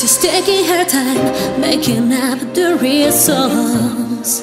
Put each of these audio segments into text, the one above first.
She's taking her time, making up the real songs.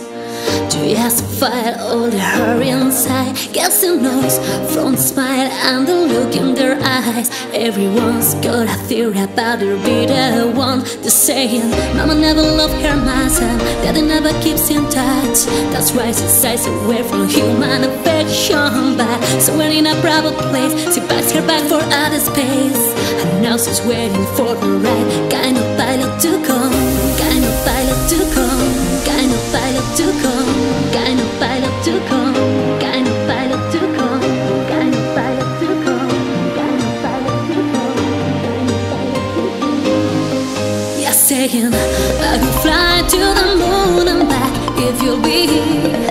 She has to fight all her inside, gets the noise from the smile and the look in their eyes. Everyone's got a theory about her, be the one to say it. Mama never loved her myself, daddy never keeps in touch. That's why she stays away from human affection. But somewhere in a private place, she buys her back for outer space. And now she's waiting for the right kind of pilot to come, kind of pilot to come, kind of pilot to come, kind of pilot to come, kind of pilot to come, kind of pilot to come, kind of pilot to come, kind of pilot to come. You're saying I will fly to the moon and back if you'll be here.